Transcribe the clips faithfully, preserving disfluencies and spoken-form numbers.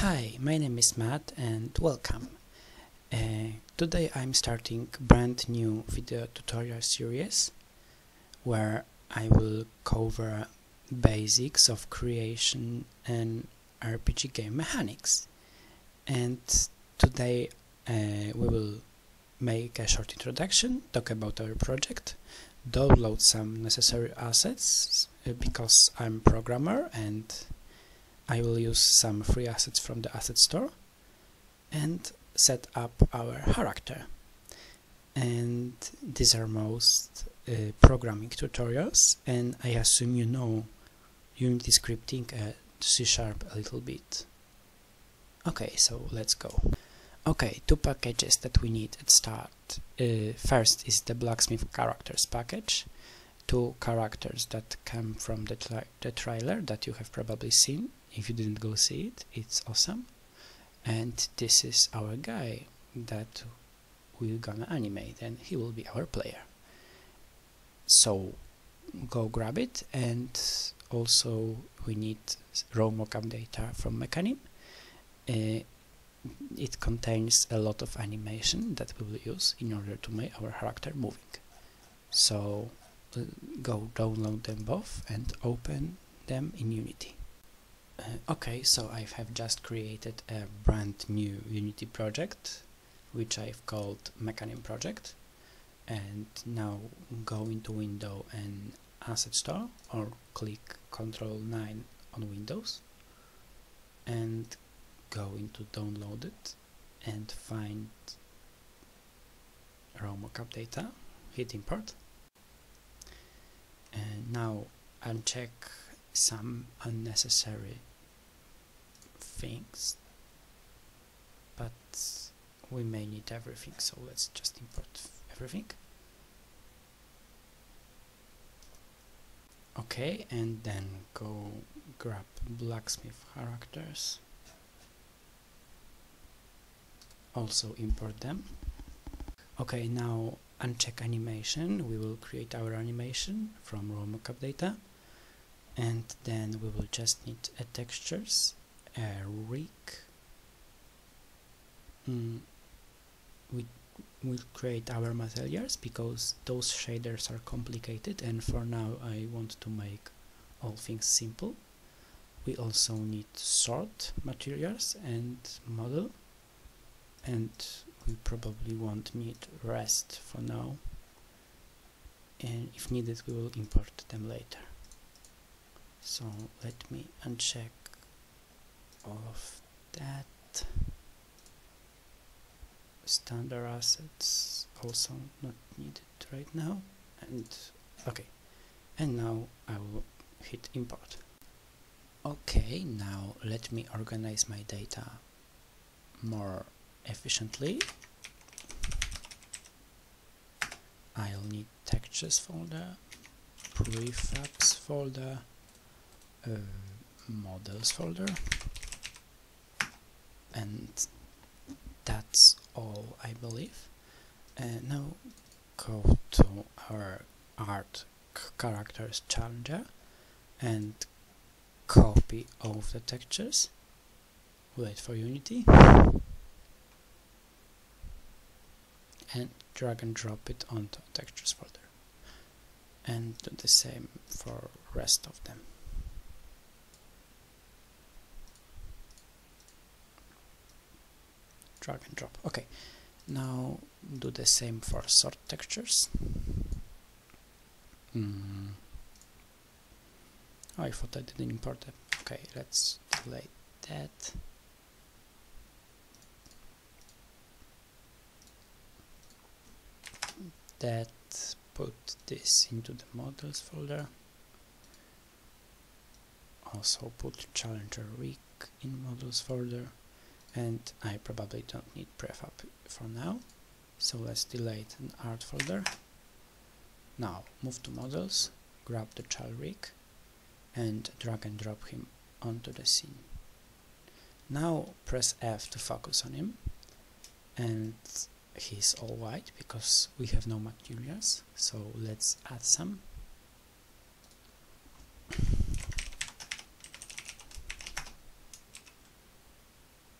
Hi, my name is Matt and welcome. Uh, today I'm starting brand new video tutorial series where I will cover basics of creation and R P G game mechanics. And today uh, we will make a short introduction, talk about our project, download some necessary assets uh, because I'm programmer and I will use some free assets from the asset store and set up our character. And these are most uh, programming tutorials, and I assume you know Unity scripting and C sharp a little bit. Okay, so let's go. Okay, two packages that we need at start. Uh, first is the Blacksmith Characters package. Two characters that come from the, tra the trailer that you have probably seen. If you didn't go see it, it's awesome. And this is our guy that we're gonna animate, and he will be our player. So go grab it. And also we need raw mocap data from Mecanim. Uh, it contains a lot of animation that we will use in order to make our character moving. So uh, go download them both and open them in Unity. Okay, so I have just created a brand new Unity project, which I've called Mecanim project. And now go into Window and Asset Store, or click control nine on Windows, and go into Downloaded and find Raw Mocap Data, hit Import. And now uncheck some unnecessary things, but we may need everything, so let's just import everything. Okay, and then go grab Blacksmith Characters, also import them. Okay, now uncheck animation. We will create our animation from raw mockup data, and then we will just need a textures, a rig. Mm. We will create our materials because those shaders are complicated, and for now I want to make all things simple. We also need sort materials and model, and we probably won't need rest for now, and if needed we will import them later. So let me uncheck all of that. Standard assets also not needed right now. And okay, and now I will hit import. Okay, now let me organize my data more efficiently. I'll need textures folder, prefabs folder, uh, models folder, and that's all, I believe. And uh, now go to our art characters challenger and copy all the textures. Wait for Unity and drag and drop it onto textures folder, and do the same for rest of them. Drag and drop. Okay, now do the same for sort textures. Mm. Oh, I thought I didn't import them. Okay, let's delete that. That put this into the models folder. Also put challenger rig in models folder. And I probably don't need prefab for now, so let's delete an art folder. Now move to models, grab the child rig and drag and drop him onto the scene. Now press F to focus on him, and he's all white because we have no materials, so let's add some.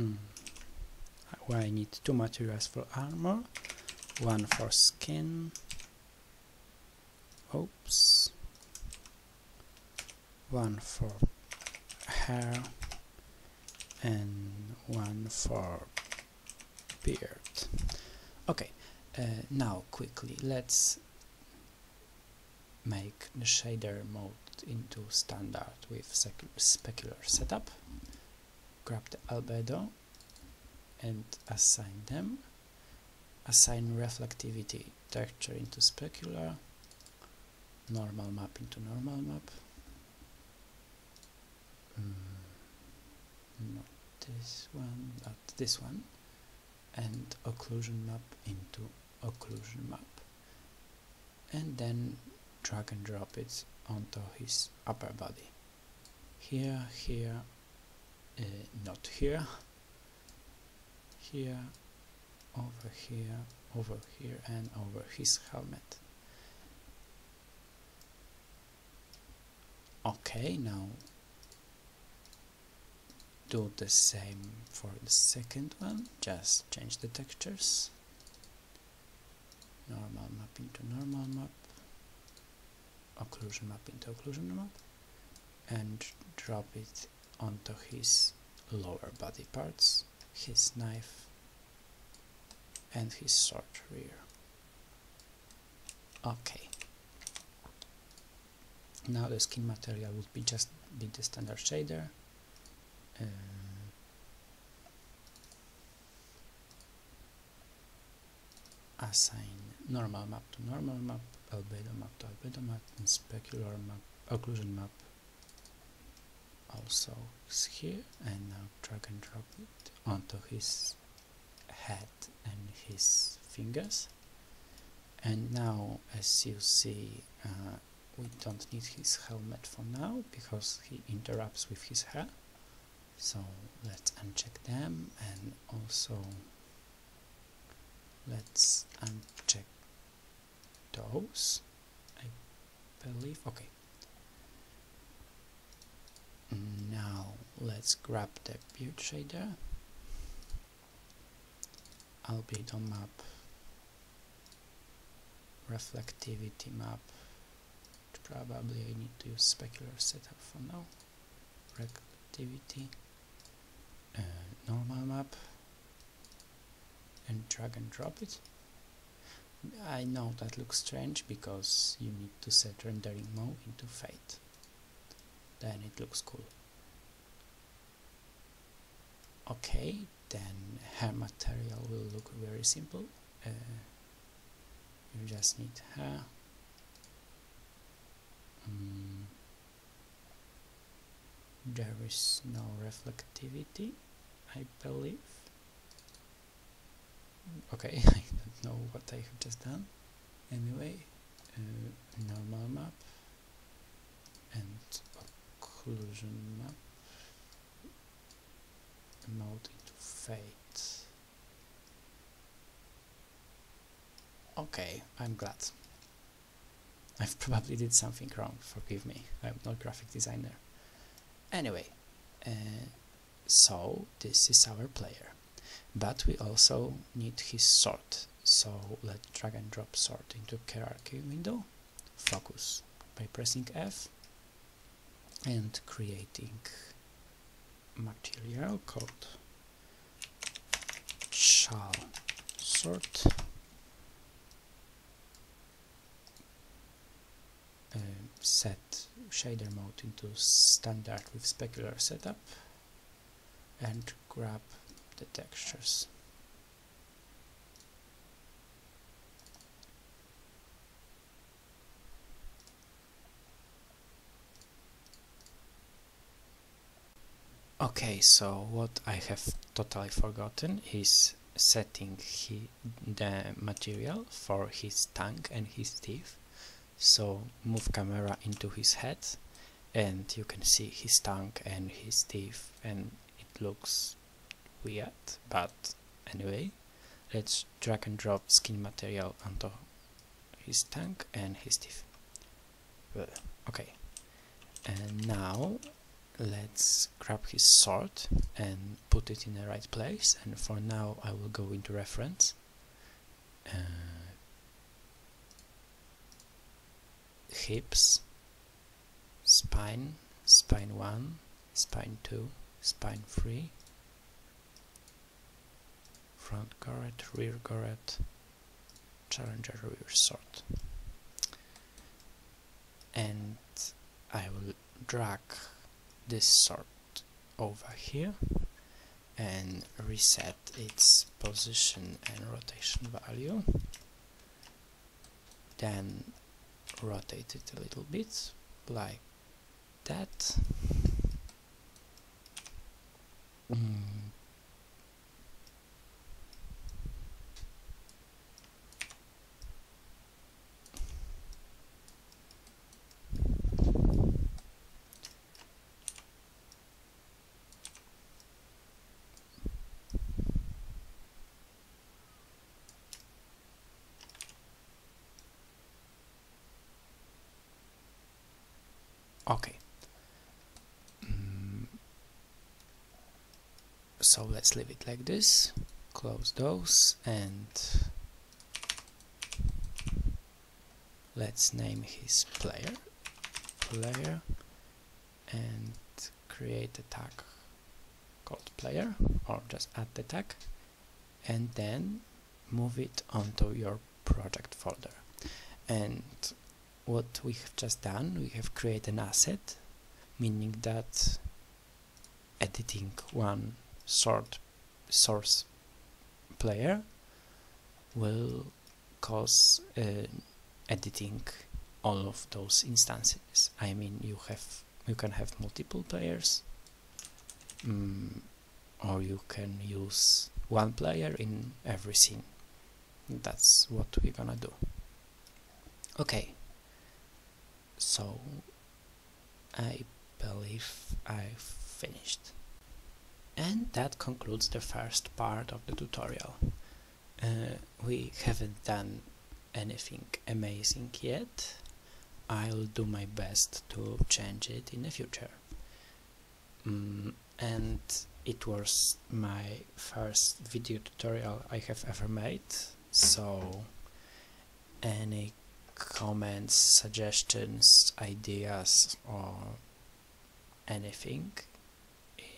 mm. Well, I need two materials for armor, one for skin, oops, one for hair, and one for beard. Okay, uh, now quickly let's make the shader mode into standard with specular setup. Grab the albedo and assign them. Assign reflectivity texture into specular, normal map into normal map. Mm. Not this one, but this one, and occlusion map into occlusion map, and then drag and drop it onto his upper body. Here, here, uh, not here, here, over here, over here, and over his helmet. Okay, now do the same for the second one, just change the textures, normal map into normal map, occlusion map into occlusion map, and drop it onto his lower body parts, his knife and his sword rear. Okay, now the skin material would be just be the standard shader. Uh, assign normal map to normal map, albedo map to albedo map, and specular map, occlusion map also is here, and now drag and drop it onto his head and his fingers. And now, as you see, uh, we don't need his helmet for now because he interrupts with his hair. So let's uncheck them, and also let's uncheck those, I believe. Okay, now let's grab the beard shader, albedo map, reflectivity map, probably I need to use specular setup for now, reflectivity, Uh, normal map, and drag and drop it. I know that looks strange because you need to set rendering mode into fade, then it looks cool. Okay, then hair material will look very simple. Uh, you just need hair, mm. There is no reflectivity, I believe. Okay, I don't know what I have just done. Anyway, uh, normal map and occlusion map, mode into fade. Okay, I'm glad. I've probably did something wrong, forgive me, I'm not graphic designer. Anyway, uh, so this is our player, but we also need his sword, so let's drag and drop sword into hierarchy window, focus by pressing F and creating material called shall sort uh, set shader mode into standard with specular setup, and grab the textures. Okay, so what I have totally forgotten is setting he, the material for his tongue and his teeth. So move camera into his head, and you can see his tongue and his teeth, and it looks weird, but anyway, let's drag and drop skin material onto his tongue and his teeth. Okay, and now let's grab his sword and put it in the right place, and for now I will go into reference. Uh, hips, spine, spine one, spine two, spine three, front guard, rear guard, challenger, rear sword. And I will drag this sword over here and reset its position and rotation value, then rotate it a little bit like that. mm. Okay, mm. so let's leave it like this, close those, and let's name his player, player, and create a tag called player, or just add the tag, and then move it onto your project folder. And what we have just done, we have created an asset, meaning that editing one sort source player will cause uh, editing all of those instances. I mean, you have you can have multiple players, um, or you can use one player in every scene. That's what we're gonna do. Okay. So I believe I've finished. And that concludes the first part of the tutorial. Uh, we haven't done anything amazing yet. I'll do my best to change it in the future. Mm, and it was my first video tutorial I have ever made, so any comments, suggestions, ideas, or anything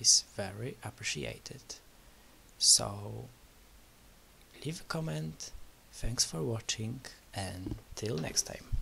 is very appreciated. So leave a comment, thanks for watching, and till next time.